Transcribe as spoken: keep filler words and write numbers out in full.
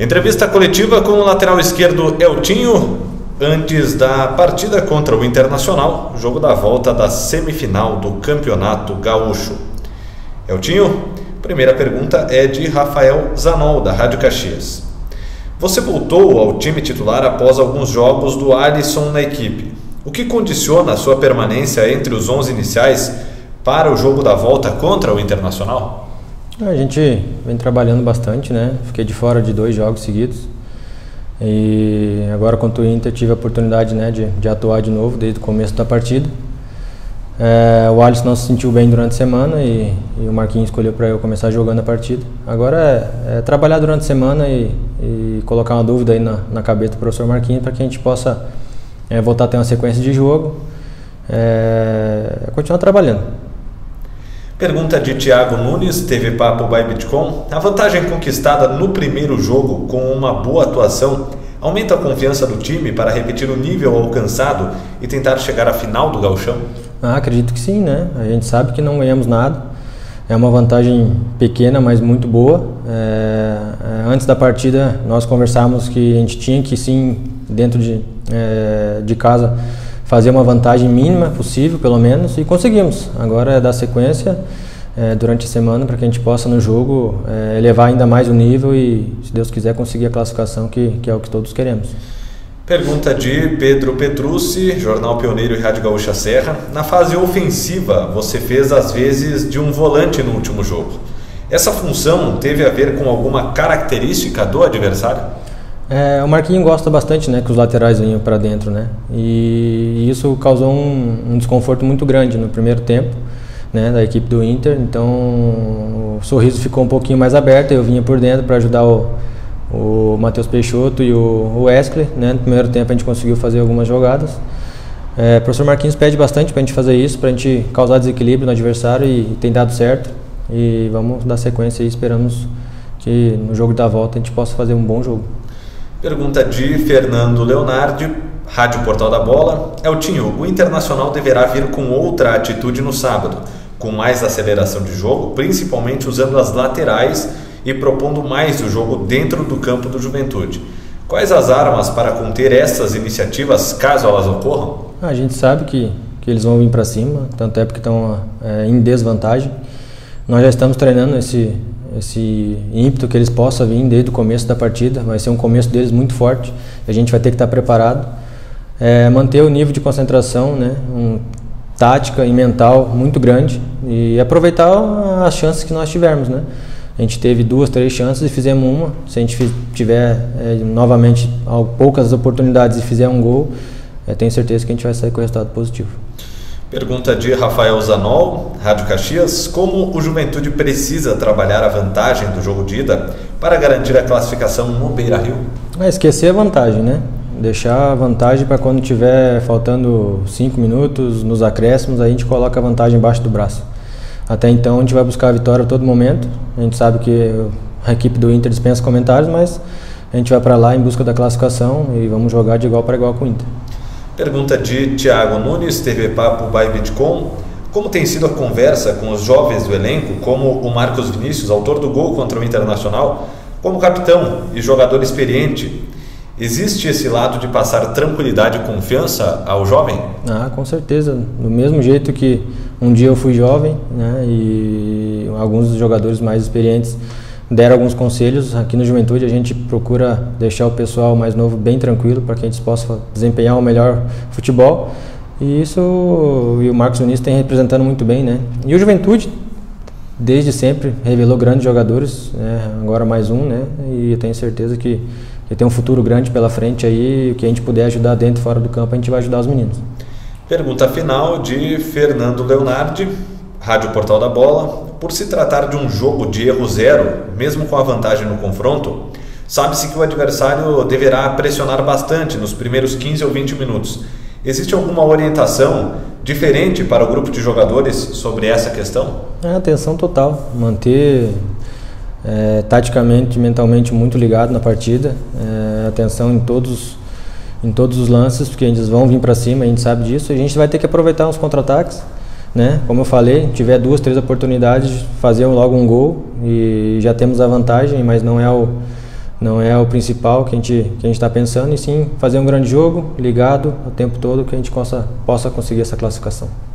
Entrevista coletiva com o lateral esquerdo Eltinho, antes da partida contra o Internacional, jogo da volta da semifinal do Campeonato Gaúcho. Eltinho, primeira pergunta é de Rafael Zanol, da Rádio Caxias. Você voltou ao time titular após alguns jogos do Alisson na equipe. O que condiciona a sua permanência entre os onze iniciais para o jogo da volta contra o Internacional? A gente vem trabalhando bastante, né? Fiquei de fora de dois jogos seguidos. E agora contra o Inter tive a oportunidade, né, de, de atuar de novo desde o começo da partida. É, o Alisson não se sentiu bem durante a semana e, e o Marquinhos escolheu para eu começar jogando a partida. Agora é, é trabalhar durante a semana e, e colocar uma dúvida aí na, na cabeça do professor Marquinhos para que a gente possa é, voltar a ter uma sequência de jogo. É, é continuar trabalhando. Pergunta de Thiago Nunes, T V Papo by Bitcoin. A vantagem conquistada no primeiro jogo com uma boa atuação aumenta a confiança do time para repetir o nível alcançado e tentar chegar à final do Gauchão? Ah, acredito que sim, né? A gente sabe que não ganhamos nada. É uma vantagem pequena, mas muito boa. É, antes da partida, nós conversávamos que a gente tinha que sim, dentro de, é, de casa, fazer uma vantagem mínima possível, pelo menos, e conseguimos. Agora é dar sequência é, durante a semana para que a gente possa, no jogo, é, elevar ainda mais o nível e, se Deus quiser, conseguir a classificação, que, que é o que todos queremos. Pergunta de Pedro Petrucci, Jornal Pioneiro e Rádio Gaúcha Serra. Na fase ofensiva, você fez as vezes de um volante no último jogo. Essa função teve a ver com alguma característica do adversário? É, o Marquinhos gosta bastante, né, que os laterais vinham para dentro, né, e isso causou um, um desconforto muito grande no primeiro tempo, né, da equipe do Inter. Então o sorriso ficou um pouquinho mais aberto, eu vinha por dentro para ajudar o, o Matheus Peixoto e o, o Escle, né. No primeiro tempo a gente conseguiu fazer algumas jogadas. É, o professor Marquinhos pede bastante para a gente fazer isso, para a gente causar desequilíbrio no adversário, e, e tem dado certo, e vamos dar sequência e esperamos que no jogo da volta a gente possa fazer um bom jogo. Pergunta de Fernando Leonardo, Rádio Portal da Bola. Eltinho, o Internacional deverá vir com outra atitude no sábado, com mais aceleração de jogo, principalmente usando as laterais e propondo mais o jogo dentro do campo do Juventude. Quais as armas para conter essas iniciativas, caso elas ocorram? A gente sabe que, que eles vão vir para cima, tanto é porque estão é, em desvantagem. Nós já estamos treinando esse... esse ímpeto que eles possam vir desde o começo da partida. Vai ser um começo deles muito forte, a gente vai ter que estar preparado, é, manter o nível de concentração, né, um, tática e mental muito grande, e aproveitar as chances que nós tivermos, né. A gente teve duas, três chances e fizemos uma. Se a gente tiver é, novamente poucas oportunidades e fizer um gol, é, tenho certeza que a gente vai sair com o resultado positivo. Pergunta de Rafael Zanol, Rádio Caxias. Como o Juventude precisa trabalhar a vantagem do jogo de ida para garantir a classificação no Beira-Rio? É esquecer a vantagem, né? Deixar a vantagem para quando tiver faltando cinco minutos, nos acréscimos, aí a gente coloca a vantagem embaixo do braço. Até então a gente vai buscar a vitória a todo momento. A gente sabe que a equipe do Inter dispensa comentários, mas a gente vai para lá em busca da classificação e vamos jogar de igual para igual com o Inter. Pergunta de Thiago Nunes, T V Papo by Bitcoin. Como tem sido a conversa com os jovens do elenco, como o Marcos Vinícius, autor do gol contra o Internacional, como capitão e jogador experiente? Existe esse lado de passar tranquilidade e confiança ao jovem? Ah, com certeza. Do mesmo jeito que um dia eu fui jovem, né, e alguns dos jogadores mais experientes deram alguns conselhos. Aqui no Juventude a gente procura deixar o pessoal mais novo bem tranquilo para que a gente possa desempenhar o melhor futebol, e isso e o Marcos Nunes tem representando muito bem, né? E o Juventude desde sempre revelou grandes jogadores, né? Agora mais um, né? E eu tenho certeza que, que tem um futuro grande pela frente aí, o que a gente puder ajudar dentro e fora do campo a gente vai ajudar os meninos. Pergunta final de Fernando Leonardo, Rádio Portal da Bola. Por se tratar de um jogo de erro zero, mesmo com a vantagem no confronto, sabe-se que o adversário deverá pressionar bastante nos primeiros quinze ou vinte minutos. Existe alguma orientação diferente para o grupo de jogadores sobre essa questão? É, atenção total, manter é, taticamente, mentalmente muito ligado na partida, é, atenção em todos, em todos os lances, porque eles vão vir para cima, a gente sabe disso, e a gente vai ter que aproveitar os contra-ataques. Né? Como eu falei, tiver duas, três oportunidades, fazer logo um gol e já temos a vantagem, mas não é o, Não é o principal que a gente que a gente está pensando, e sim fazer um grande jogo ligado o tempo todo, que a gente possa, possa conseguir essa classificação.